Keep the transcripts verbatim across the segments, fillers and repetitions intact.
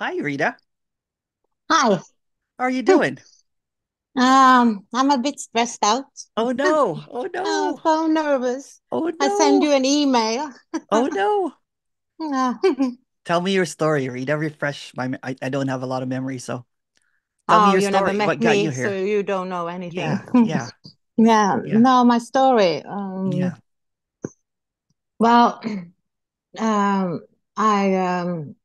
Hi, Rita. Hi. How are you doing? Um, I'm a bit stressed out. Oh, no. Oh, no. I'm so nervous. Oh, no. I send you an email. Oh, no. No. Tell me your story, Rita. Refresh my... I, I don't have a lot of memory, so... Tell oh, me your you story. Never met what me, got you here? So you don't know anything. Yeah, yeah. yeah. yeah. No, my story. Um, yeah. Well, um, I... Um,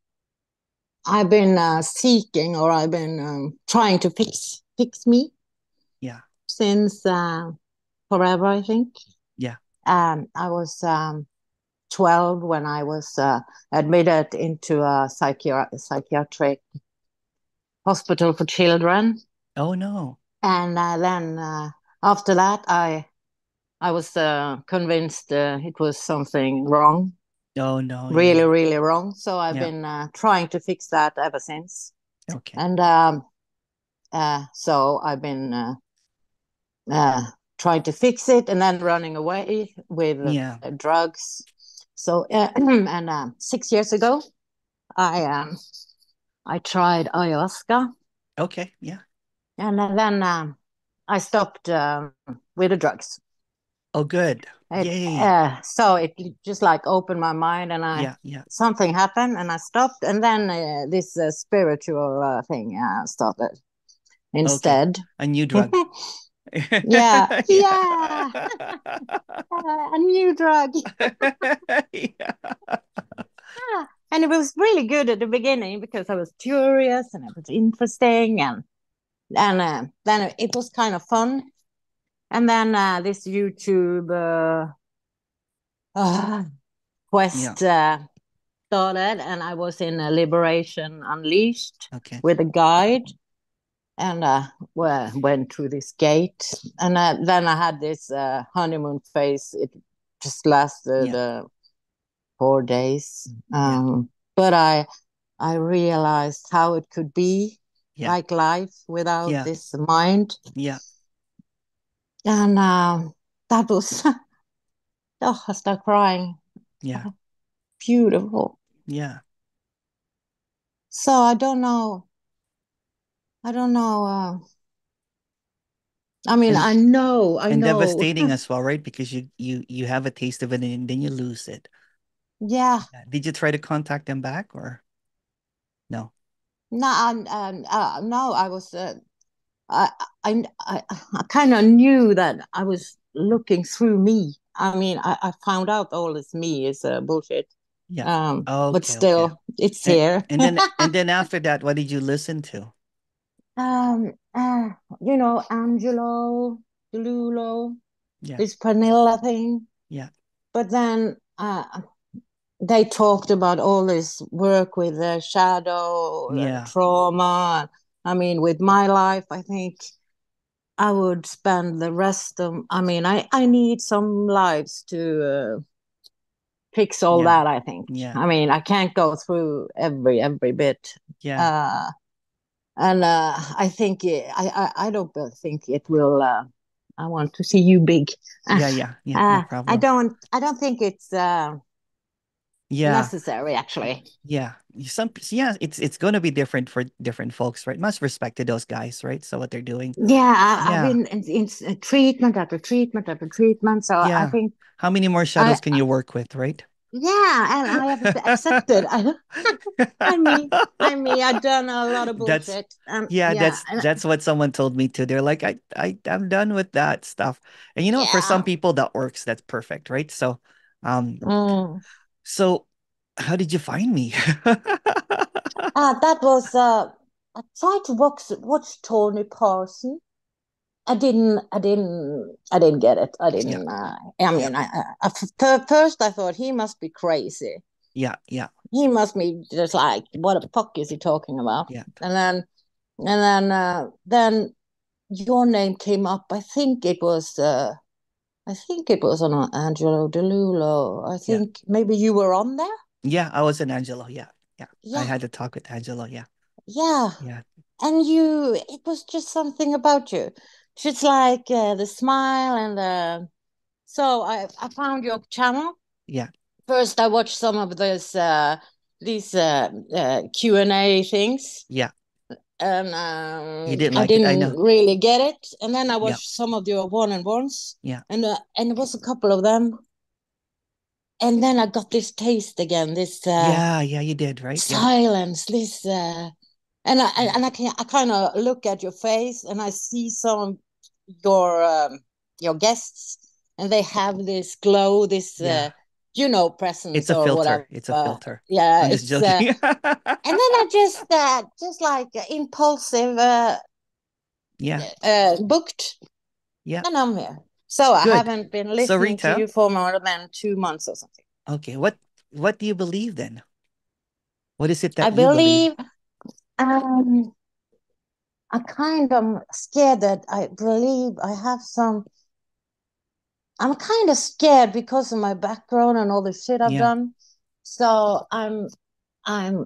I've been uh, seeking, or I've been um, trying to fix fix me. Yeah. Since uh, forever, I think. Yeah. Um, I was um, twelve when I was uh, admitted into a psychiatric psychiatric hospital for children. Oh no! And uh, then uh, after that, I I was uh, convinced uh, it was something wrong. Oh, no. Really, yeah. really wrong. So I've yeah. been uh, trying to fix that ever since. Okay. And um, uh, so I've been uh, uh, trying to fix it and then running away with yeah. uh, drugs. So, uh, and uh, six years ago, I um, I tried ayahuasca. Okay, yeah. And then um, I stopped um, with the drugs. Oh, good. It, yeah. Uh, so it just like opened my mind, and I yeah, yeah. something happened, and I stopped, and then uh, this uh, spiritual uh, thing uh, started instead. Okay. A new drug. yeah, yeah, a new drug. yeah. Yeah. And it was really good at the beginning because I was curious and it was interesting, and and uh, then it was kind of fun. And then uh, this YouTube uh, uh, quest yeah. uh, started, and I was in uh, Liberation Unleashed okay. with a guide, and uh, well, went through this gate. And uh, then I had this uh, honeymoon phase. It just lasted yeah. uh, four days. Um, yeah. But I, I realized how it could be yeah. like life without yeah. this mind. Yeah. And uh, that was, oh, I started crying. Yeah. Beautiful. Yeah. So I don't know. I don't know. Uh, I mean, and, I know. I and know. Devastating as well, right? Because you, you, you have a taste of it and then you lose it. Yeah. Did you try to contact them back or no? No, um, um, uh, no, I was... Uh, I I I kind of knew that I was looking through me. I mean, I, I found out all this me is uh, bullshit. Yeah. Um, okay, but still, okay. it's and, here. and then, and then after that, what did you listen to? Um, uh, you know, Angelo Dilullo, yeah. this Panilla thing. Yeah. But then uh, they talked about all this work with the shadow, yeah. the trauma. I mean, with my life, I think I would spend the rest of... I mean, I, I need some lives to uh, fix all yeah. that, I think. Yeah. I mean, I can't go through every, every bit. Yeah. Uh, and uh, I think... It, I, I, I don't think it will... Uh, I want to see you big. Yeah, yeah. yeah uh, no problem. I don't, I don't think it's... Uh, Yeah, necessary actually. Yeah, some yeah, it's it's going to be different for different folks, right? Much respect to those guys, right? So what they're doing. Yeah, I, yeah. I've been in, in treatment after treatment after treatment. So yeah. I think how many more shadows I, can you work with, right? Yeah, and I have accepted. I, I mean, I mean, I've done a lot of bullshit. That's, um, yeah, yeah, that's that's what someone told me too. They're like, I I I'm done with that stuff. And you know, yeah. for some people that works. That's perfect, right? So, um. Mm. So, how did you find me? uh, that was, uh, I tried to watch, watch Tony Parsons. I didn't, I didn't, I didn't get it. I didn't, yeah. uh, I mean, I, I, I, first I thought he must be crazy. Yeah, yeah. He must be just like, what the fuck is he talking about? Yeah. And then, and then, uh, then your name came up. I think it was... Uh, I think it was on Angelo Dilullo. I think yeah. maybe you were on there? Yeah, I was in Angelo, yeah. yeah. Yeah. I had to talk with Angelo, yeah. Yeah. Yeah. And you, it was just something about you. Just like uh, the smile and the... So I, I found your channel. Yeah. First I watched some of this uh, these uh, uh, Q and A things. Yeah. And um, you didn't like I didn't it, I know. really get it. And then I watched yeah. some of the one-on-ones. Yeah. And uh, and it was a couple of them. And then I got this taste again. This uh, yeah, yeah, you did right. Silence. Yeah. This uh, and I and I can I kind of look at your face and I see some of your um, your guests and they have this glow. This yeah. uh, you know presence. It's a or filter. Whatever. It's a filter. Yeah. I'm it's, just joking. Uh, and then I just uh, just like impulsive. Uh, yeah. Uh, booked. Yeah. And I'm here. So Good. I haven't been listening so Rita, to you for more than two months or something. Okay, what what do you believe then? What is it that I you believe? believe? Um, I kind of scared that I believe I have some. I'm kind of scared because of my background and all the shit I've yeah. done. So I'm, I'm,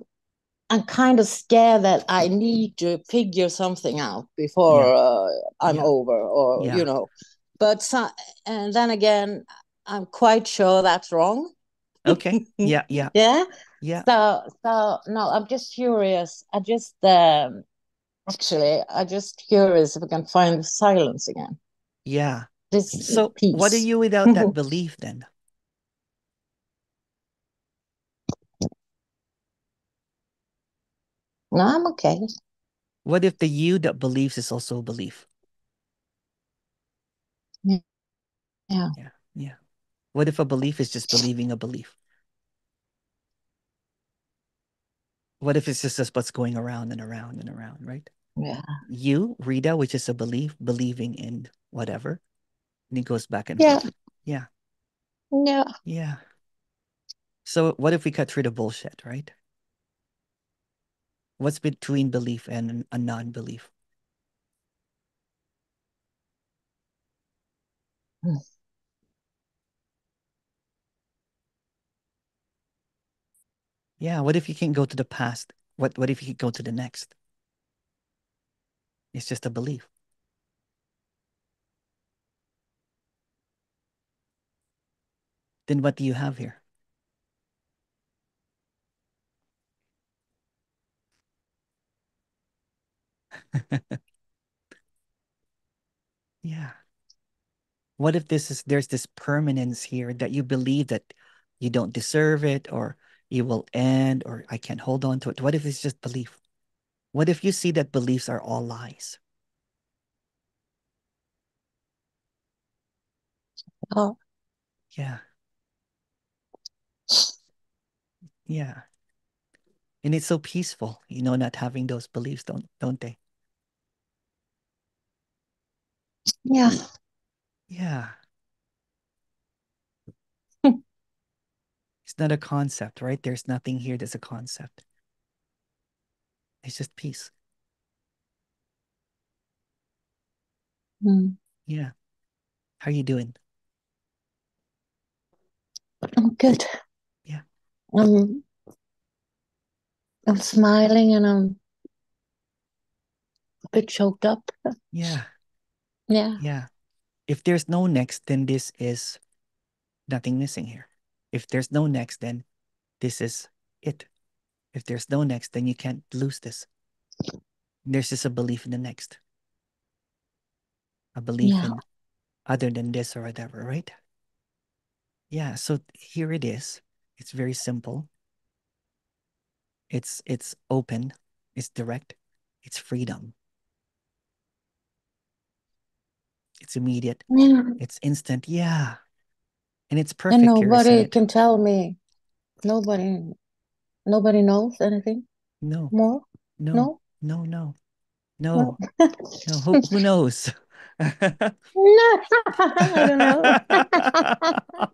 I'm kind of scared that I need to figure something out before yeah. uh, I'm yeah. over, or yeah. you know. But so, and then again, I'm quite sure that's wrong. Okay. Yeah. Yeah. yeah. Yeah. So, so no, I'm just curious. I just, um, actually, I'm just curious if we can find the silence again. Yeah. This so peace. What are you without that belief then? No, I'm okay. What if the you that believes is also a belief? Yeah. yeah yeah what if a belief is just believing a belief? What if it's just us what's going around and around and around, right? Yeah you, Rita, which is a belief, believing in whatever, and it goes back and yeah forth. yeah yeah yeah So what if we cut through the bullshit, right? What's between belief and a non-belief? Yeah, what if you can go to the past? What what if you could go to the next? It's just a belief. Then what do you have here? Yeah. What if this is there's this permanence here that you believe that you don't deserve it, or it will end, or I can't hold on to it? What if it's just belief? What if you see that beliefs are all lies? Oh. Yeah. Yeah. And it's so peaceful, you know, not having those beliefs, don't don't they? Yeah. Yeah. It's not a concept, right? There's nothing here that's a concept. It's just peace. Mm. Yeah. How are you doing? I'm good. Yeah. Um, I'm smiling and I'm a bit choked up. Yeah. Yeah. Yeah. If there's no next, then this is nothing missing here. If there's no next, then this is it. If there's no next, then you can't lose this. There's just a belief in the next. A belief yeah. in other than this or whatever, right? Yeah, so here it is. It's very simple. It's it's open. It's direct. It's freedom. It's immediate. Yeah. It's instant. Yeah. And it's perfect. And nobody here, can tell me. Nobody nobody knows anything. No. More? No. No. No, no. No. No. no. Who, who knows? No. I don't know.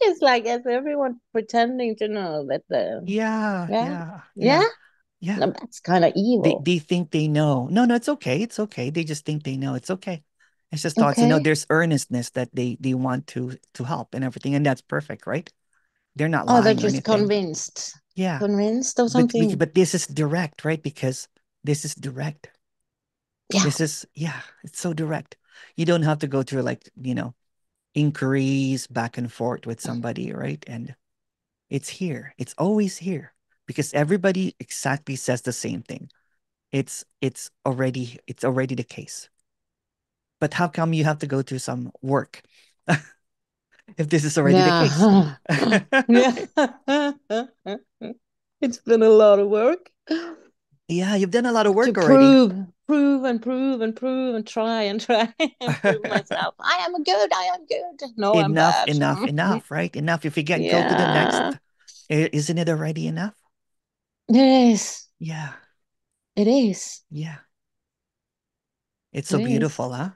It's like as everyone pretending to know that the Yeah. Yeah. Yeah. yeah. yeah. Yeah, no, that's kind of evil. They, they think they know. No, no, it's okay. It's okay. They just think they know. It's okay. It's just thoughts. Okay. You know, there's earnestness that they they want to to help and everything, and that's perfect, right? They're not. Oh, they're just convinced. Yeah, convinced of something. But, but this is direct, right? Because this is direct. Yeah. This is yeah. It's so direct. You don't have to go through like you know inquiries back and forth with somebody, right? And It's here. It's always here because everybody exactly says the same thing. It's it's already it's already the case. But how come you have to go through some work if this is already yeah. the case? Yeah. It's been a lot of work. Yeah, you've done a lot of work to already. Prove, prove and prove and prove and try and try and prove myself. I am good. I am good. No, enough, I'm bad. Enough, enough, enough, right? Enough. If you get yeah. go to the next, isn't it already enough? It is. Yeah. It is. Yeah. It's so it beautiful, is. huh?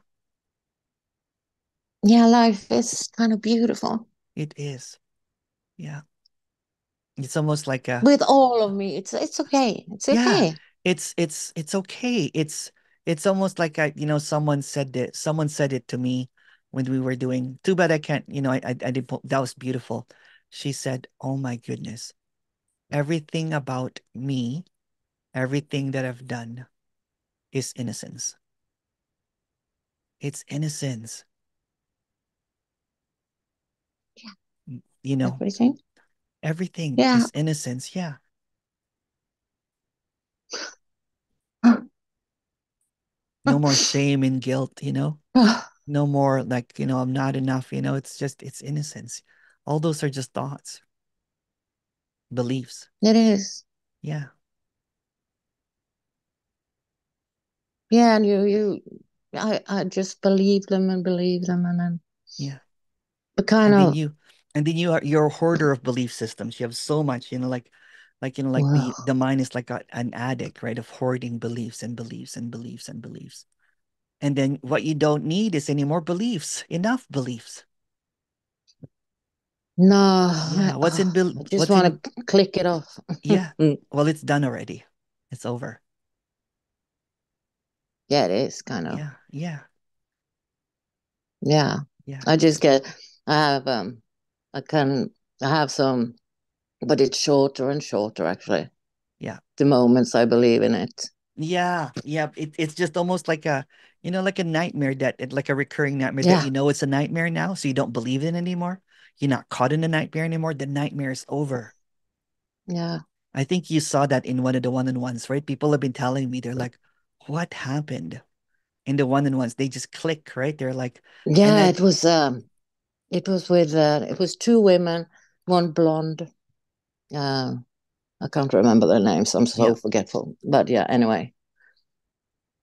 Yeah, life is kind of beautiful. It is. Yeah. It's almost like a with all of me. It's it's okay. It's yeah, okay. It's it's it's okay. It's it's almost like I you know someone said that someone said it to me when we were doing too bad I can't you know I I, I didn't that was beautiful. She said, "Oh my goodness, everything about me, everything that I've done, is innocence. It's innocence. Yeah, you know everything." Everything yeah. is innocence, yeah. No more shame and guilt, you know. No more like, you know, I'm not enough, you know. It's just, it's innocence. All those are just thoughts, beliefs. It is. Yeah. Yeah, and you, you, I, I just believe them and believe them and then. Yeah. But kind and of. You, And then you are you're a hoarder of belief systems. You have so much, you know, like, like you know, like wow. the, the mind is like a, an addict, right? Of hoarding beliefs and beliefs and beliefs and beliefs. And then what you don't need is any more beliefs. Enough beliefs. No. Yeah. What's in belief? I just want to click it off. Yeah. Well, it's done already. It's over. Yeah, it is kind of. Yeah. Yeah. Yeah. Yeah. I just get. I have um. I can have some, but it's shorter and shorter, actually. Yeah. The moments I believe in it. Yeah. Yeah. It, it's just almost like a, you know, like a nightmare that, like a recurring nightmare yeah. that you know it's a nightmare now, so you don't believe in it anymore. You're not caught in a nightmare anymore. The nightmare is over. Yeah. I think you saw that in one of the one-on-ones, right? People have been telling me, they're like, what happened? In the one-on-ones, they just click, right? They're like. Yeah, then, it was... um. It was with, uh, it was two women, one blonde. Uh, I can't remember their names. I'm so yeah. forgetful. But yeah, anyway.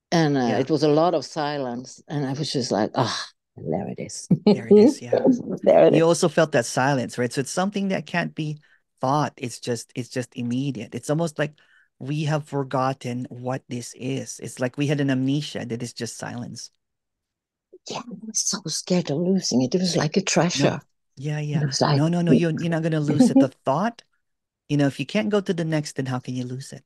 And uh, yeah. it was a lot of silence. And I was just like, ah, oh, there it is. There it is, yeah. there it you is. Also felt that silence, right? So it's something that can't be thought. It's just, it's just immediate. It's almost like we have forgotten what this is. It's like we had an amnesia that is just silence. Yeah, I was so scared of losing it. It was like a treasure. No. Yeah, yeah. Like... No, no, no. You're, you're not going to lose it. The thought, you know, if you can't go to the next, then how can you lose it?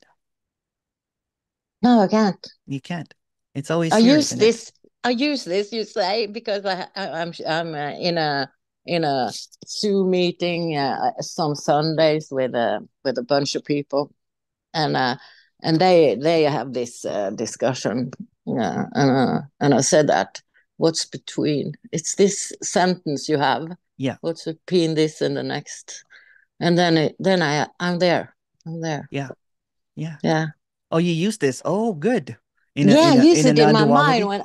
No, I can't. You can't. It's always. I here, use this. It? I use this. You say because I, I I'm, I'm uh, in a in a Zoom meeting uh, some Sundays with a uh, with a bunch of people, and uh, and they they have this uh, discussion, uh, and uh, and I said that. What's between? It's this sentence you have. Yeah. What's between this and the next? And then it, then I I'm there. I'm there. Yeah. Yeah. Yeah. Oh, you use this. Oh, good. In a, yeah, in a, I use in it in my mind when.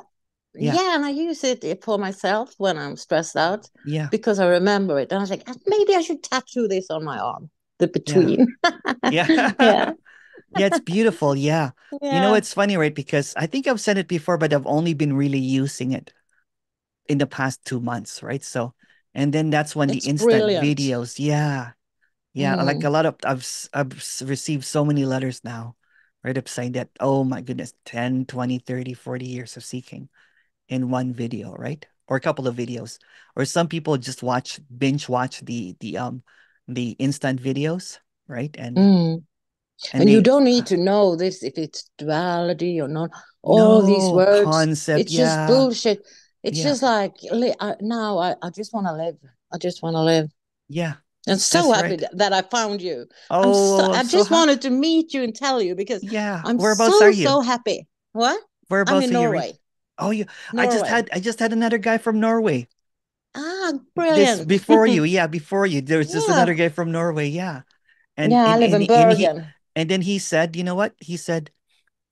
Yeah. yeah, and I use it for myself when I'm stressed out. Yeah. Because I remember it, and I was like, maybe I should tattoo this on my arm. The between. Yeah. yeah. yeah. Yeah, it's beautiful. Yeah. yeah. You know, it's funny, right? Because I think I've said it before, but I've only been really using it in the past two months, right? So, and then that's when it's the instant brilliant. videos, yeah, yeah, mm. like a lot of I've I've received so many letters now, right, of saying that, oh my goodness, ten, twenty, thirty, forty years of seeking in one video, right, or a couple of videos, or some people just watch binge watch the the um the instant videos, right, and mm. and, and they, you don't need to know this if it's duality or not, all no these words, concept, it's yeah. just bullshit. It's yeah. just like, now I, I just want to live. I just want to live. Yeah. I'm so happy right. that I found you. Oh, I'm so, I so just happy. wanted to meet you and tell you because yeah. I'm Whereabouts so, are you? so happy. What? Whereabouts I'm in Norway. You? Oh, you. Norway. I just had I just had another guy from Norway. Ah, yeah, brilliant. This, before you, yeah, before you. There was just yeah. another guy from Norway, yeah. And, yeah, and, I live and, in Bergen. And, he, and then he said, you know what? He said,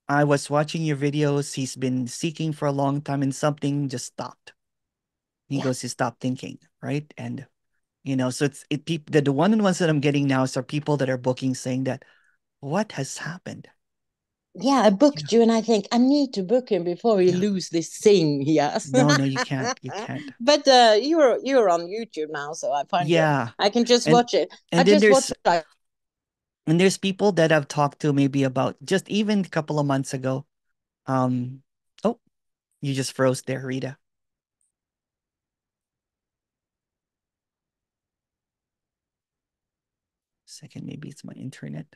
I was watching your videos. He's been seeking for a long time and something just stopped. He yeah. goes, he stopped thinking, right? And, you know, so it's it. People, the, the one-on-ones that I'm getting now are people that are booking saying that, what has happened? Yeah, I booked you, know. you and I think I need to book him before we yeah. lose this thing. Yes. No, no, you can't. You can't. But uh, you're you're on YouTube now, so I find yeah, you, I can just and, watch it. And I then just there's, watch it. Like, and there's people that I've talked to maybe about just even a couple of months ago. Um, oh, you just froze there, Rita. Second, maybe it's my internet.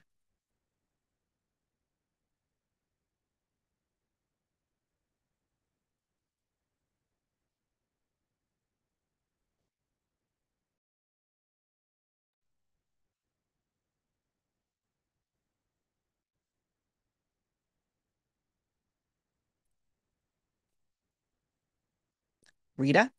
Rita?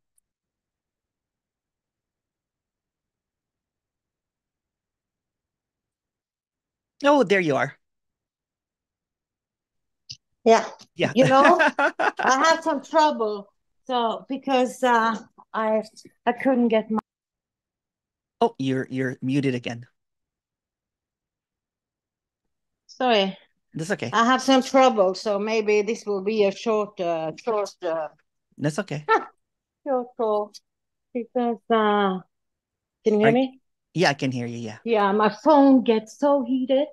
Oh, there you are. Yeah. Yeah. You know, I had some trouble. So because uh, I I couldn't get my. Oh, you're you're muted again. Sorry. That's okay. I have some trouble, so maybe this will be a short, uh, short. Uh... That's okay. Short call because uh, can you hear I, me? Yeah, I can hear you. Yeah. Yeah, my phone gets so heated.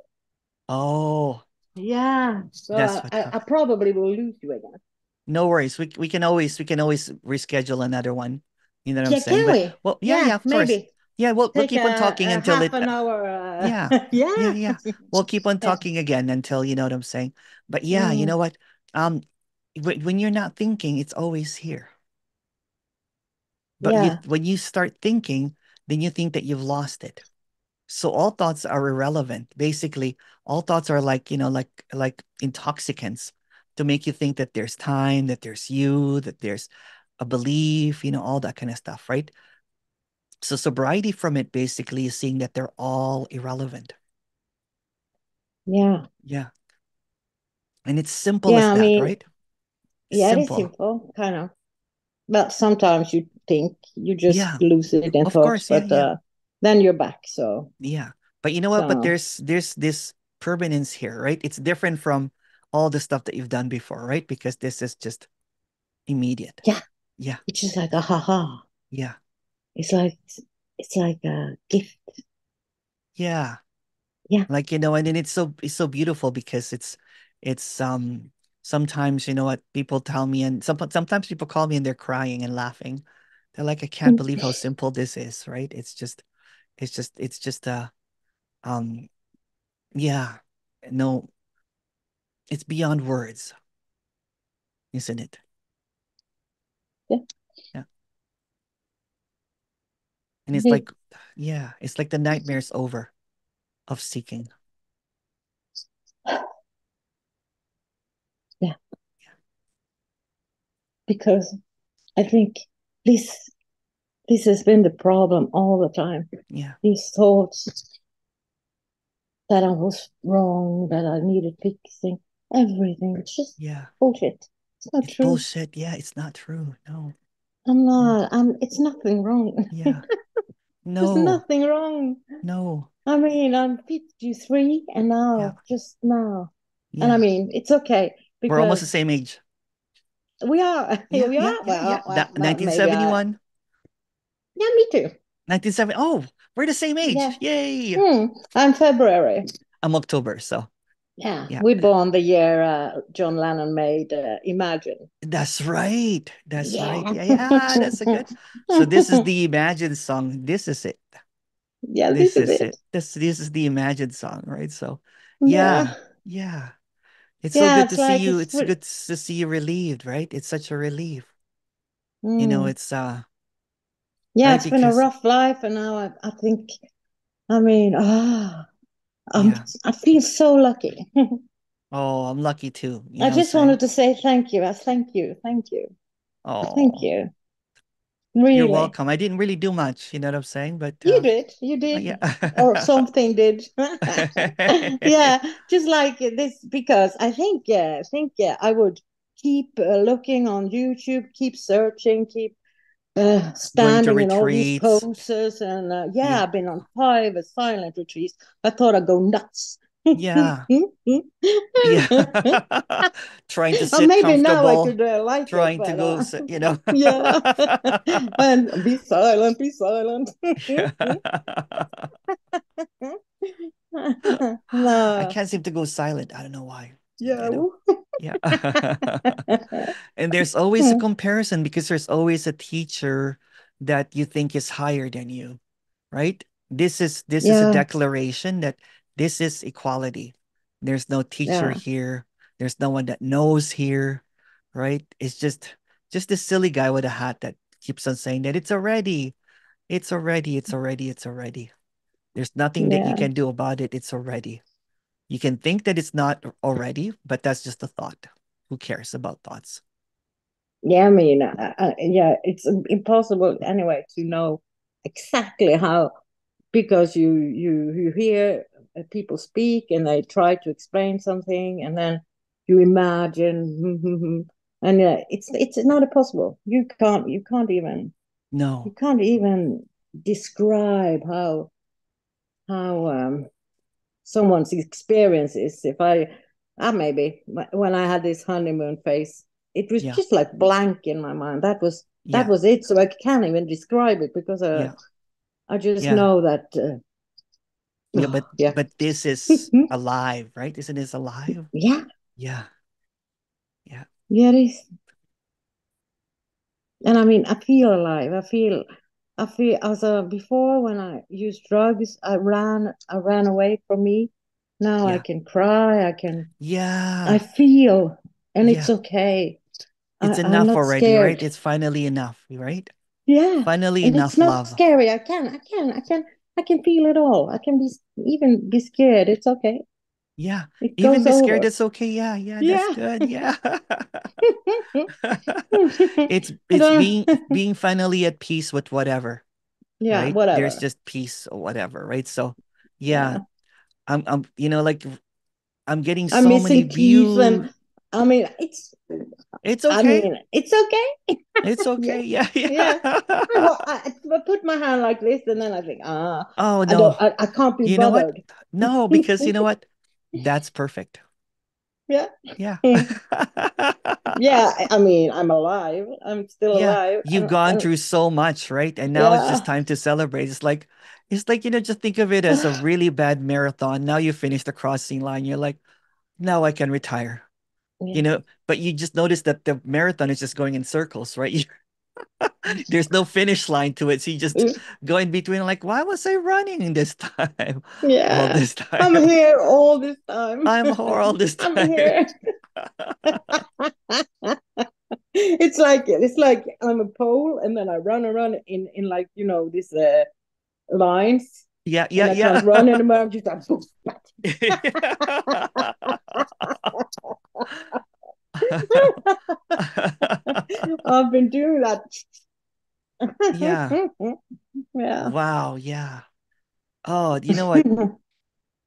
Oh. Yeah. So I, I, I probably will lose you again. No worries. We we can always we can always reschedule another one. You know what yeah, I'm saying? Can but, we? Well, yeah, yeah, yeah of maybe. course. Yeah, we'll Take we'll keep a, on talking until half it. An hour, uh... Yeah. yeah. Yeah. Yeah. We'll keep on talking again until you know what I'm saying. But yeah, mm. you know what? Um, when you're not thinking, it's always here. But yeah. you, when you start thinking, then you think that you've lost it. So all thoughts are irrelevant. Basically, all thoughts are like, you know, like like intoxicants to make you think that there's time, that there's you, that there's a belief, you know, all that kind of stuff, right? So sobriety from it basically is seeing that they're all irrelevant. Yeah. Yeah. And it's simple yeah, as I that, mean, right? It's yeah, simple. It is simple, kind of. But sometimes you think you just yeah. lose it and of thoughts, course, yeah, but yeah. Uh, then you're back. So yeah, but you know what? So. But there's there's this permanence here, right? It's different from all the stuff that you've done before, right? Because this is just immediate. Yeah, yeah. It's just like a ha ha. Yeah, it's like it's like a gift. Yeah, yeah. Like you know, and then it's so it's so beautiful because it's it's um. Sometimes, you know what, people tell me and some, sometimes people call me and they're crying and laughing. They're like, I can't believe how simple this is, right? It's just, it's just, it's just, uh, um, yeah, no, it's beyond words, isn't it? Yeah. Yeah. And it's yeah. like, yeah, it's like the nightmare's over of seeking. Yeah. yeah, because I think this this has been the problem all the time. Yeah, these thoughts that I was wrong, that I needed fixing, everything. It's just yeah. bullshit. It's not it's true. Bullshit. Yeah, it's not true. No, I'm not. I'm. It's nothing wrong. Yeah, no, there's nothing wrong. No, I mean I'm fifty-three, and now yeah. just now, yeah. and I mean it's okay. Because we're almost the same age. We are. Yeah, we are. Yeah, well, yeah. Well, that, well, nineteen seventy-one. Yeah, me too. nineteen seventy. Oh, we're the same age. Yeah. Yay. Mm, I'm February. I'm October. So, yeah. yeah. We born the year uh, John Lennon made uh, Imagine. That's right. That's yeah. right. Yeah, yeah that's a good. So, this is the Imagine song. This is it. Yeah, this, this is, is it. it. This, this is the Imagine song, right? So, yeah. Yeah. yeah. It's yeah, so good to like see you. It's, it's good to see you relieved, right? It's such a relief. Mm. You know, it's uh yeah, right, it's because... been a rough life, and now I, I think, I mean, ah, oh, yeah. I feel so lucky. Oh, I'm lucky too. You I know just wanted to say thank you. I thank you, thank you, oh, thank you. Really? You're welcome. I didn't really do much, you know what I'm saying? But uh, you did, you did, yeah. Or something did. Yeah, just like this, because I think, yeah, I think, yeah, I would keep uh, looking on YouTube, keep searching, keep uh, standing in all these poses, and uh, yeah, yeah, I've been on five silent retreats. I thought I'd go nuts. Yeah. Yeah. Trying to sit maybe comfortable. Now I could, uh, like trying it, to go, uh, you know. Yeah. And be silent, be silent. No. I can't seem to go silent. I don't know why. Yeah. Yeah. And there's always a comparison, because there's always a teacher that you think is higher than you, right? This is this yeah. is a declaration that this is equality. There's no teacher yeah. here. There's no one that knows here, right? It's just just this silly guy with a hat that keeps on saying that it's already, it's already, it's already, it's already. There's nothing yeah. that you can do about it. It's already. You can think that it's not already, but that's just a thought. Who cares about thoughts? Yeah, I mean, I, I, yeah, it's impossible anyway to know exactly how, because you you you hear people speak and they try to explain something, and then you imagine, and uh, it's it's not possible. You can't you can't even no you can't even describe how how um, someone's experience is. If I ah uh, maybe when I had this honeymoon phase, it was yeah. just like blank in my mind. That was that yeah. was it. So I can't even describe it, because I yeah. I just yeah. know that. Uh, Yeah, but yeah. but this is alive, right? Isn't this alive? Yeah. Yeah. Yeah. Yeah, it is. And I mean, I feel alive. I feel I feel as a before, when I used drugs, I ran I ran away from me. Now yeah. I can cry, I can Yeah. I feel, and yeah. it's okay. It's I, enough already, scared. Right? It's finally enough, right? Yeah. Finally and enough. It's not love. Scary. I can, I can, I can. I can feel it all. I can be even be scared. It's okay. Yeah. It even be scared. Over. It's okay. Yeah. Yeah. That's yeah. good. Yeah. it's it's being being finally at peace with whatever. Yeah. Right? Whatever. There's just peace or whatever. Right. So yeah. yeah. I'm I'm you know, like I'm getting so I'm many views. And, I mean it's it's okay. I mean, it's okay. It's okay. Yeah, yeah. yeah. I, I put my hand like this, and then I think, ah, oh no, I, I, I can't be you bothered. Know what? No, because you know what? That's perfect. Yeah. Yeah. Yeah. I mean, I'm alive. I'm still yeah. alive. You've gone I'm, through so much, right? And now yeah. it's just time to celebrate. It's like, it's like you know, just think of it as a really bad marathon. Now you finish the crossing line. You're like, now I can retire. Yeah. You know, but you just notice that the marathon is just going in circles, right? There's no finish line to it. So you just go in between, like, why was I running this time? Yeah. All this time. I'm here all this time. I'm here all this time. I'm here. It's like, it's like I'm a pole, and then I run around in, in like, you know, these uh, lines. Yeah, yeah, and yeah. I can't run anymore. I'm just I've been doing that. Yeah. Yeah. Wow. Yeah. Oh, you know what?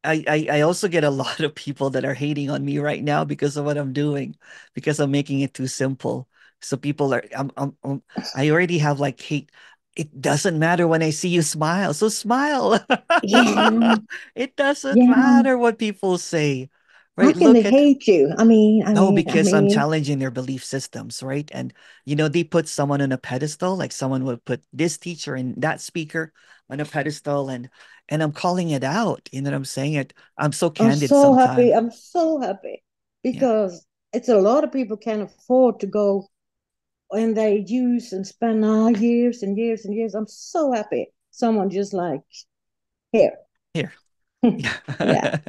I, I I also get a lot of people that are hating on me right now because of what I'm doing, because I'm making it too simple. So people are. I'm. I'm. I'm I already have like hate. It doesn't matter when I see you smile. So smile. Yeah. It doesn't yeah. matter what people say. Right? How can Look they at, hate you? I mean, I no, mean, because I mean. I'm challenging their belief systems, right? And you know, they put someone on a pedestal, like someone would put this teacher and that speaker on a pedestal, and and I'm calling it out. You know what I'm saying? It. I'm so candid. I'm so sometimes. happy. I'm so happy because yeah. it's a lot of people can't afford to go, and they use and spend all oh, years and years and years. I'm so happy. Someone just like here, here, yeah,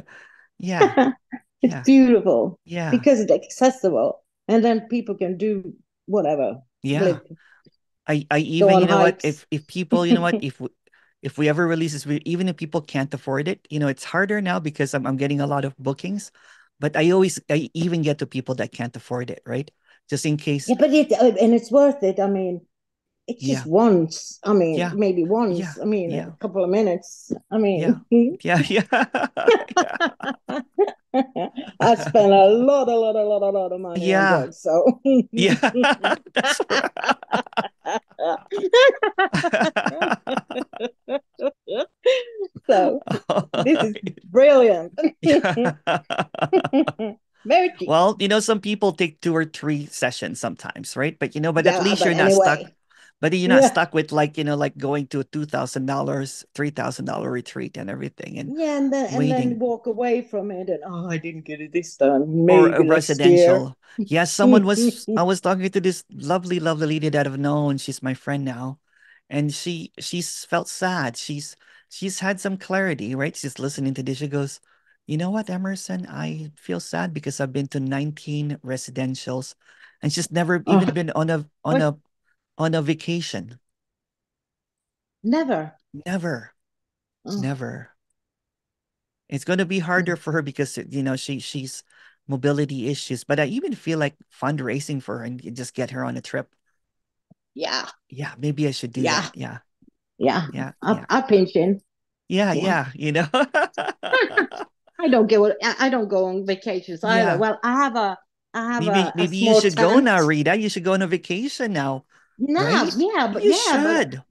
yeah. It's yeah. beautiful, yeah, because it's accessible, and then people can do whatever. Yeah, like, I, I even you know hikes. what if if people you know what if we, if we ever release this, we, even if people can't afford it, you know, it's harder now because I'm I'm getting a lot of bookings, but I always I even get to people that can't afford it, right? Just in case. Yeah, but it uh, and it's worth it. I mean, It's yeah. just once. I mean, yeah. maybe once. Yeah. I mean, yeah. a couple of minutes. I mean, yeah, yeah. yeah. yeah. I spent a lot, a lot, a lot, a lot of money. Yeah. On drugs, so yeah. That's right. so oh, this is brilliant. Yeah. Very cheap. Well, you know, some people take two or three sessions sometimes, right? But you know, but yeah, at least but you're not anyway. stuck. But you're not yeah. stuck with like, you know, like going to a two thousand dollars, three thousand dollars retreat and everything. And yeah, and then, and then walk away from it and, oh, I didn't get it this time. Maybe or a residential. Yes, yeah, someone was, I was talking to this lovely, lovely lady that I've known. She's my friend now. And she she's felt sad. She's she's had some clarity, right? She's listening to this. She goes, you know what, Emerson, I feel sad because I've been to nineteen residentials. And she's never even oh. been on a on what? a. on a vacation. Never. Never. Oh. Never. It's going to be harder for her because, you know, she she's mobility issues. But I even feel like fundraising for her and just get her on a trip. Yeah. Yeah. Maybe I should do yeah. that. Yeah. Yeah. Yeah. I'll, yeah. I'll pinch in. Yeah. Yeah. yeah you know. I don't get what I don't go on vacations either. Yeah. Well, I have a I have maybe, a maybe a you should tent. go now, Rita. You should go on a vacation now. No, right? yeah, but you yeah, should. But,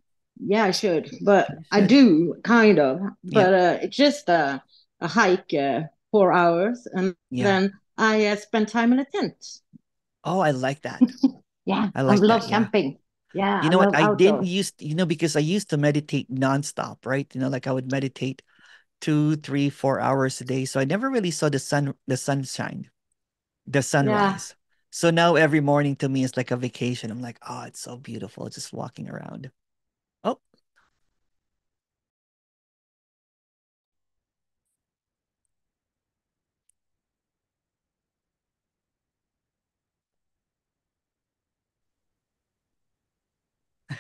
yeah, I should, but should. I do kind of, but yeah. uh, it's just uh, a hike, uh, four hours, and yeah. then I uh, spend time in a tent. Oh, I like that. yeah, I, like I love that, camping. Yeah, yeah you know I what? I outdoors. didn't used, to, you know, because I used to meditate nonstop, right? You know, like I would meditate two, three, four hours a day, so I never really saw the sun, the sunshine, the sunrise. Yeah. So now every morning to me is like a vacation. I'm like, oh, it's so beautiful. Just walking around. Oh.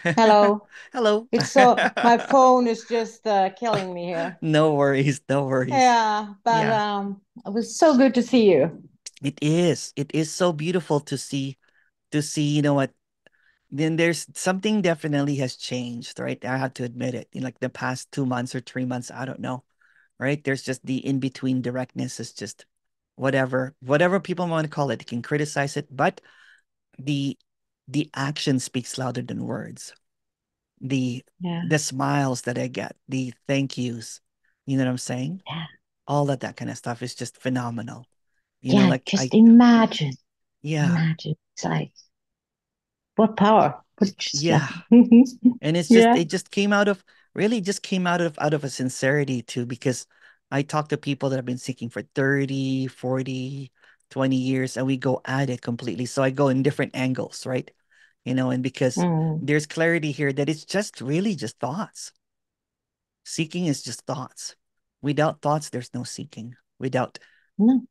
Hello. Hello. It's so my phone is just uh, killing me here. No worries. No worries. Yeah. But yeah. um, it was so good to see you. It is. It is so beautiful to see, to see, you know what, then there's something definitely has changed, right? I have to admit it. In like the past two months or three months, I don't know, right? There's just the in-between directness is just whatever, whatever people want to call it. They can criticize it, but the the action speaks louder than words. The, yeah. the smiles that I get, the thank yous, you know what I'm saying? Yeah. All of that kind of stuff is just phenomenal. You yeah, know, like just I, imagine. Yeah. Imagine. It's like, what power. Yeah. and it's just, yeah. it just came out of, really just came out of, out of a sincerity too, because I talk to people that have been seeking for thirty, forty, twenty years, and we go at it completely. So I go in different angles, right? You know, and because mm. there's clarity here that it's just really just thoughts. Seeking is just thoughts. Without thoughts, there's no seeking. Without no.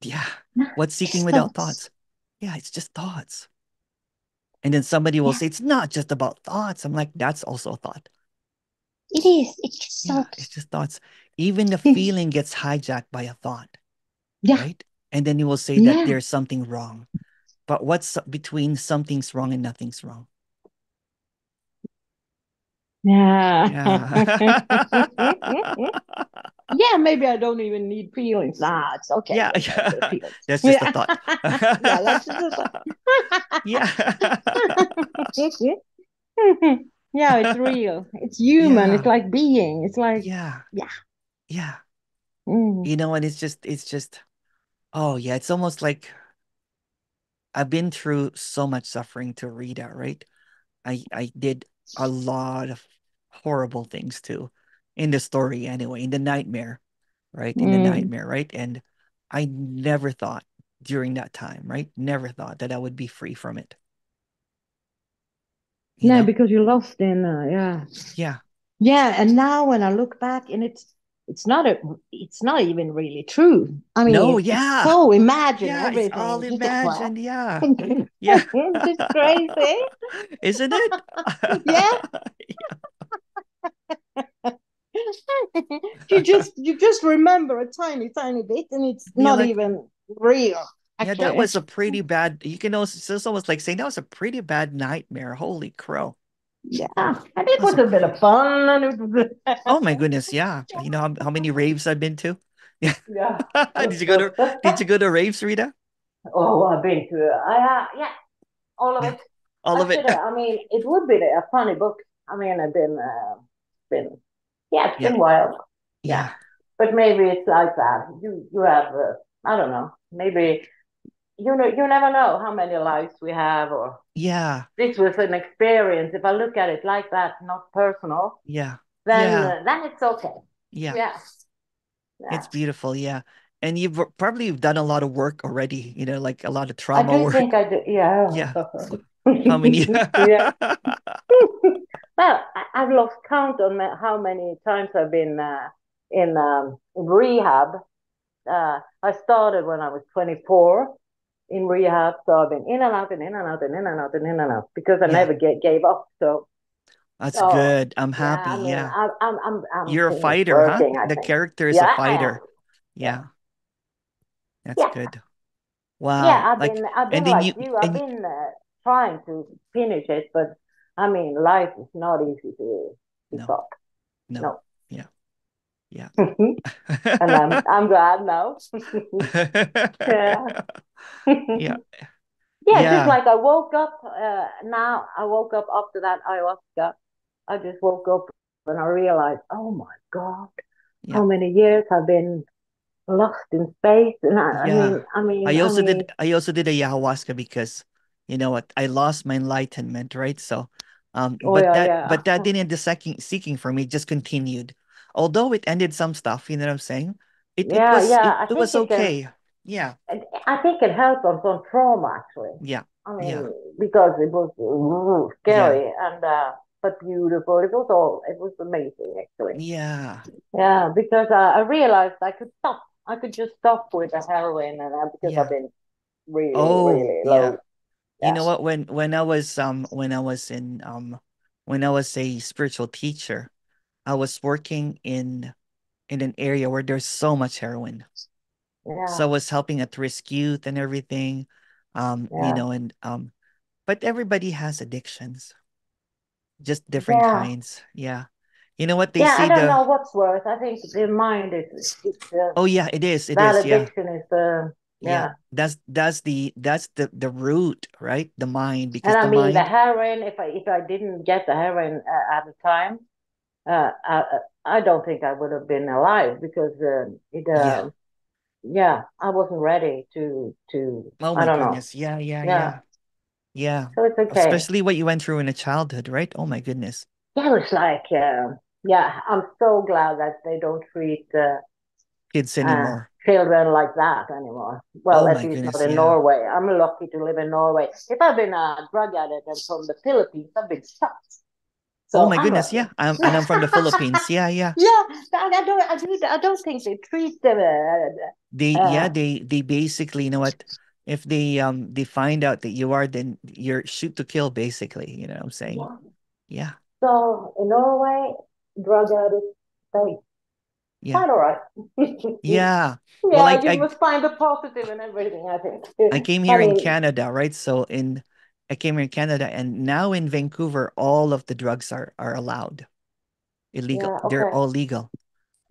Yeah. No, what's seeking without thoughts. thoughts? Yeah, it's just thoughts. And then somebody will yeah. say, it's not just about thoughts. I'm like, that's also a thought. It is. It's just yeah, thoughts. It's just thoughts. Even the feeling gets hijacked by a thought. Yeah. Right? And then you will say yeah. that there's something wrong. But what's between something's wrong and nothing's wrong? Yeah. Yeah. yeah, maybe I don't even need feelings. Nah, it's okay. Yeah, yeah. That's just yeah. a thought. yeah, that's just a thought. yeah. yeah, it's real. It's human. Yeah. It's like being. It's like yeah, yeah, yeah. Mm. You know, and it's just, it's just, oh yeah, it's almost like I've been through so much suffering to Rita, right? I I did a lot of horrible things too. In the story anyway, in the nightmare, right? In mm. the nightmare, right? And I never thought during that time, right? Never thought that I would be free from it. You yeah, know? Because you're lost in, uh, yeah. Yeah. Yeah, and now when I look back, and it's it's not a, it's not even really true. I mean, no, it's, yeah. it's so imagine yeah, everything. It's all imagined, yeah. yeah. It's crazy. Isn't it? yeah. yeah. you just you just remember a tiny tiny bit, and it's You're not like, even real. Yeah, that was a pretty bad, you can almost, it's almost like saying that was a pretty bad nightmare. Holy crow. Yeah, and it was, was a bit of fun. Oh my goodness, yeah. You know how, how many raves I've been to? Yeah. Yeah. Did you go to Did you go to raves, Rita? Oh, I've been to uh, yeah, all of it. All I of it. I mean, it would be a funny book. I mean, I've been, uh, been, yeah, it's yeah. been wild. Yeah. yeah, but maybe it's like that. You you have, uh, I don't know. Maybe you know, you never know how many lives we have, or yeah, this was an experience. If I look at it like that, not personal. Yeah. Then yeah. Uh, then it's okay. Yeah. yeah. Yeah. It's beautiful. Yeah. And you've probably you've done a lot of work already, you know, like a lot of trauma. I do work. think I do. Yeah. Yeah. How many? yeah. Well, I, I've lost count on my, how many times I've been uh, in um, rehab. Uh, I started when I was twenty-four in rehab. So I've been in and out and in and out and in and out and in and out because I yeah. never get, gave up. So. That's so, good. I'm happy. Yeah. I mean, yeah. I'm, I'm, I'm, I'm You're a fighter, working, huh? I the think. character is yeah. a fighter. Yeah. That's yeah. good. Wow. Yeah, I've like, been, I've been like you, you. I've been uh, trying to finish it, but I mean, life is not easy to, to no. stop. No. no. Yeah. Yeah. And I'm, I'm glad now. yeah. yeah. Yeah, yeah, just like I woke up uh, now, I woke up after that ayahuasca. I just woke up and I realized, oh my God, yeah. how many years I've been lost in space. And I, yeah. I mean, I mean, I also I mean, did, I also did a ayahuasca because, you know what, I lost my enlightenment, right? So, um, oh, but yeah, that, yeah. but that didn't end the second seeking for me, it just continued. Although it ended some stuff, you know what I'm saying? It, yeah, it was, yeah, it, it was okay. It Yeah, I think it helped us on trauma actually. Yeah, I mean yeah. because it was ooh, scary yeah. and uh, but beautiful. It was all it was amazing actually. Yeah, yeah, because uh, I realized I could stop. I could just stop with the heroin and uh, because yeah. I've been really oh, really low. Yeah. Yeah. You know what? When when I was um when I was in um when I was a spiritual teacher, I was working in in an area where there's so much heroin. Yeah. So I was helping at-risk youth and everything, um, yeah. you know, and um, but everybody has addictions, just different yeah. kinds. Yeah, you know what they yeah, say. I don't the... know what's worse. I think the mind is. It's, uh, oh yeah, it is. It that is. Addiction yeah. is the. Yeah. yeah, that's that's the that's the the root, right? The mind, because and I the mean mind... the heroin. If I if I didn't get the heroin uh, at the time, uh, I I don't think I would have been alive because uh, it. Uh, yeah. Yeah, I wasn't ready to to. Oh my I don't goodness! Know. Yeah, yeah, yeah, yeah. So it's okay, especially what you went through in a childhood, right? Oh my goodness! Yeah, it's like uh, yeah. I'm so glad that they don't treat uh, kids anymore, uh, children like that anymore. Well, oh at least not in yeah. Norway. I'm lucky to live in Norway. If I've been a drug addict and from the Philippines, I've been shot. So oh my I'm goodness! A... Yeah, I'm, and I'm from the Philippines. Yeah, yeah. Yeah, I don't, I don't, I don't think they treat them. Uh, they, uh, yeah, they, they basically, you know what? If they, um, they find out that you are, then you're shoot to kill, basically. You know what I'm saying? Yeah. yeah. So in Norway, drug addicts, they, yeah, quite all right. yeah. Yeah, well, I, you I, must find the positive in everything. I think. I came here I mean, in Canada, right? So in. I came here in Canada, and now in Vancouver, all of the drugs are are allowed, illegal. Yeah, okay. They're all legal.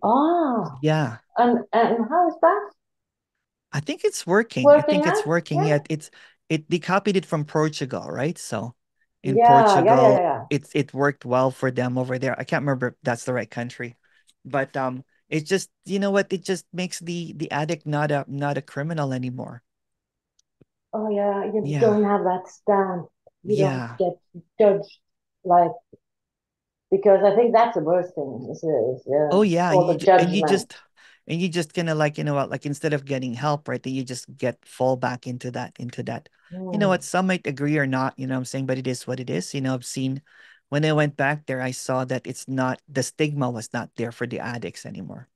Oh, yeah. And and how is that? I think it's working. working I think out? it's working. Yeah. yeah, it's it. They copied it from Portugal, right? So in yeah, Portugal, yeah, yeah, yeah. it's it worked well for them over there. I can't remember if that's the right country, but um, it's just you know what? It just makes the the addict not a not a criminal anymore. Oh yeah, you yeah. don't have that stamp. You yeah. don't get judged like because I think that's the worst thing. Is, is, uh, oh yeah, you, and you just and you just kind of like you know what, like instead of getting help, right? That you just get fall back into that into that. Mm. You know what? Some might agree or not. You know what I'm saying, but it is what it is. You know, I've seen when I went back there, I saw that it's not the stigma was not there for the addicts anymore.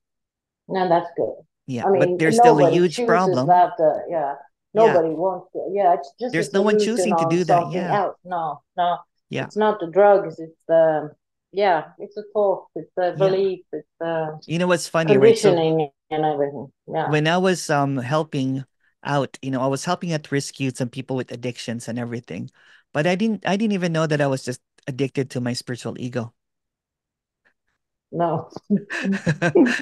No, that's good. Yeah, I mean, but there's still a huge problem. That, uh, yeah. Nobody yeah. wants to. Yeah, it's just there's no one choosing to do that. Yeah, else. no, no. Yeah, it's not the drugs. It's the uh, yeah, it's the thought. It's the belief. Yeah. It's the uh, you know what's funny, right? So, and everything. Yeah. When I was um helping out. You know, I was helping at risk youths and people with addictions and everything, but I didn't, I didn't even know that I was just addicted to my spiritual ego. No.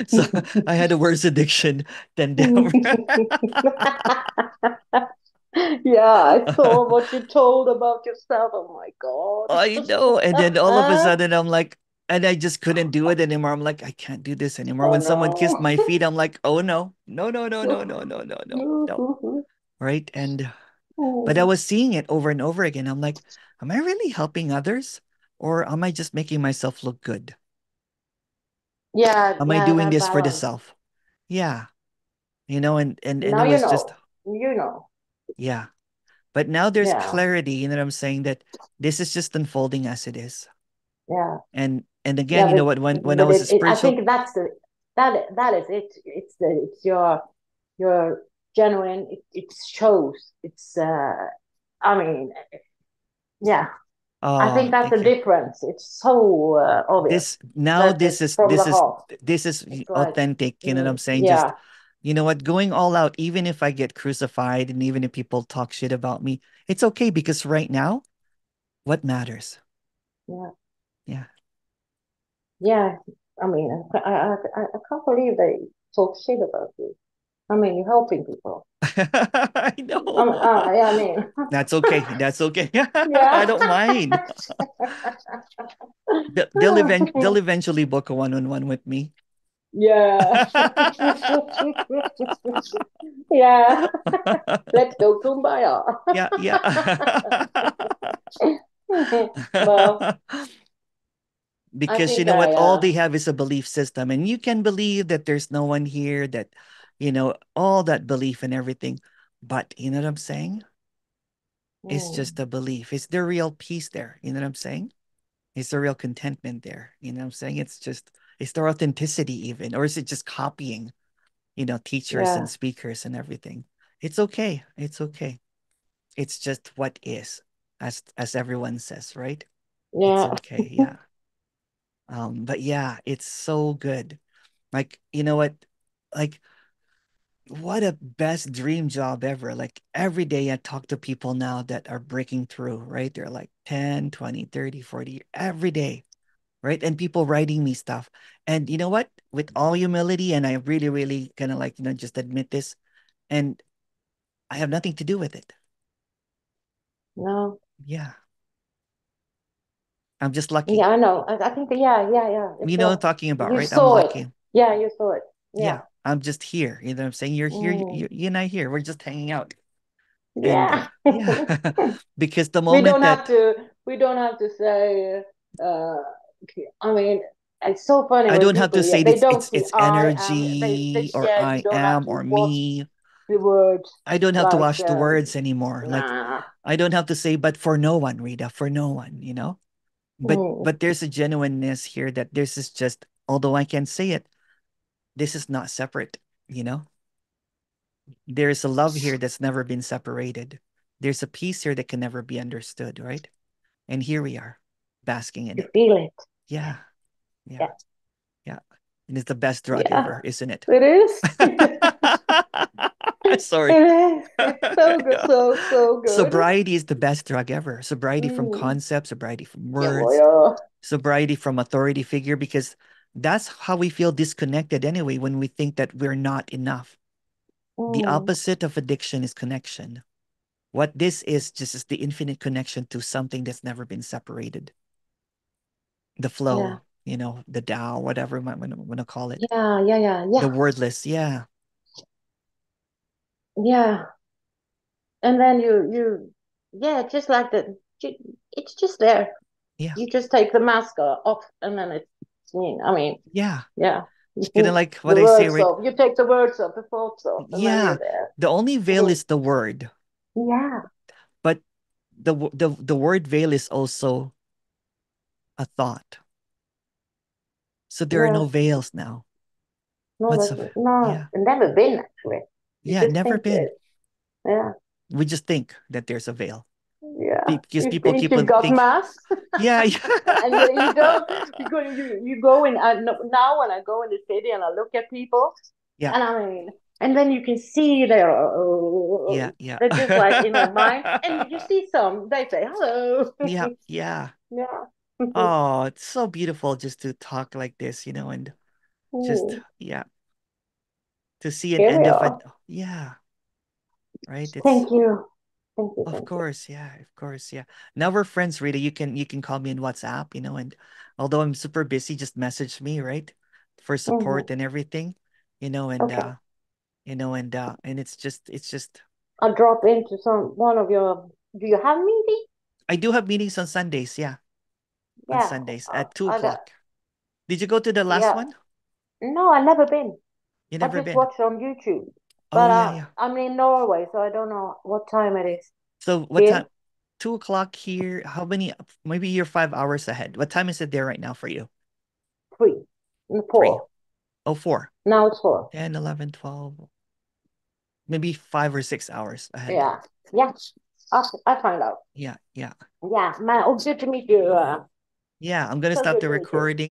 So I had a worse addiction than them. Yeah, I saw what you told about yourself. Oh my God. I know. And then all of a sudden I'm like, and I just couldn't do it anymore. I'm like, I can't do this anymore. Oh, when no. someone kissed my feet, I'm like, oh no, no, no, no, no, no, no, no, no, no. Right. And, but I was seeing it over and over again. I'm like, am I really helping others, or am I just making myself look good? Yeah. Am yeah, I doing this balance. for the self? Yeah. You know, and, and, and now it was you know. just, you know, yeah. But now there's yeah. clarity, you know what I'm saying? That this is just unfolding as it is. Yeah. And, and again, yeah, you know what, when, when I was it, a spiritual... I think that's the, that, that is it. It's the, it's your, your genuine, it, it shows. It's, uh, I mean, yeah. Oh, I think that's the you. difference. It's so uh, obvious. This, now this is this is, this is this is authentic. Like, you know mm, what I'm saying? Yeah. Just, you know what, going all out, even if I get crucified and even if people talk shit about me, it's okay, because right now, what matters? Yeah. Yeah. Yeah. I mean, I I, I, I can't believe they talk shit about you. I mean, you're helping people. I know. Um, uh, yeah, I mean. That's okay. That's okay. Yeah. I don't mind. They'll, event they'll eventually book a one-on-one with me. Yeah. Yeah. Let's go kumbaya. Yeah, yeah. Well, because you know what? I, uh... all they have is a belief system, and you can believe that there's no one here, that, you know, all that belief and everything. But you know what I'm saying? Mm. It's just a belief. It's the real peace there. You know what I'm saying? It's the real contentment there. You know what I'm saying? It's just, it's their authenticity even. Or is it just copying, you know, teachers yeah. and speakers and everything? It's okay. It's okay. It's just what is, as as everyone says, right? Yeah. It's okay, yeah. Um, but yeah, it's so good. Like, you know what? Like, what a best dream job ever. Like every day I talk to people now that are breaking through, right? They're like ten, twenty, thirty, forty every day, right? And people writing me stuff. And you know what? With all humility, and I really, really kind of like, you know, just admit this, and I have nothing to do with it. No. Yeah. I'm just lucky. Yeah, I know. I, I think, yeah, yeah, yeah. It's you know what I'm talking about, right? I'm lucky. It. Yeah, you saw it. Yeah. yeah. I'm just here. You know what I'm saying? You're here. Mm. You, you and I here. We're just hanging out. Yeah. And, uh, yeah. Because the moment we don't that... have to, we don't have to say, uh, I mean, it's so funny. I don't people, have to say yeah, this, it's, it's energy I am, they, they or I am or me. The words. I don't have like, to watch uh, the words anymore. Nah. Like I don't have to say, but for no one, Rita, for no one, you know? But, mm. but there's a genuineness here that this is just, although I can say it, this is not separate, you know? There's a love here that's never been separated. There's a peace here that can never be understood, right? And here we are, basking in you it. Feel it. Yeah. Yeah. Yeah. Yeah. And it's the best drug yeah. ever, isn't it? It is. Sorry. It is. It's so good. So, so good. Sobriety is the best drug ever. Sobriety mm. from concepts, sobriety from words, yeah, well, yeah. sobriety from authority figure, because that's how we feel disconnected anyway, when we think that we're not enough. Mm. The opposite of addiction is connection. What this is just is the infinite connection to something that's never been separated. The flow, yeah. you know, the Tao, whatever I want to call it. Yeah, yeah, yeah, yeah. The wordless, yeah. Yeah. And then you, you, yeah, just like the, it's just there. Yeah. You just take the mask off and then it's, I mean, yeah, yeah. Kind of like what I say, right? You take the words off, the thoughts off. Yeah, the only veil is the word. Yeah, but the the the word veil is also a thought. So there yeah. are no veils now. No, no, yeah. never been actually. You yeah, never been. It. Yeah, we just think that there's a veil. Yeah, because you people keep on got thinking, masks. Yeah, yeah. And you, you don't because you, you go in. I, now when I go in the city and I look at people, yeah, and I mean, And then you can see they're oh, yeah, yeah. They're just like in my mind, and you see some. They say hello. Yeah, yeah, yeah. Oh, it's so beautiful just to talk like this, you know, and ooh. just yeah, to see an Here end of it. Yeah, right. It's, thank you, thank you. Of thank course, you. yeah, of course, yeah. Now we're friends, Rita. You can you can call me on WhatsApp, you know, and although I'm super busy, just message me, right, for support mm-hmm. and everything, you know, and. Okay. uh You know, and uh, and it's just, it's just. I'll drop into some one of your. Do you have meetings? I do have meetings on Sundays. Yeah, yeah. on Sundays uh, at two o'clock. Did you go to the last yeah. one? No, I never been. You never I just been? Watched on YouTube, but oh, yeah, uh, yeah. I'm in Norway, so I don't know what time it is. So what here? time? Two o'clock here. How many? Maybe you're five hours ahead. What time is it there right now for you? Three, four. Three. Oh, four. Now it's four. ten, eleven, twelve. Maybe five or six hours ahead. Yeah, yeah. I'll, I'll find out. Yeah, yeah. Yeah, man. Oh, good to meet you. Uh, yeah, I'm going to so stop the recording.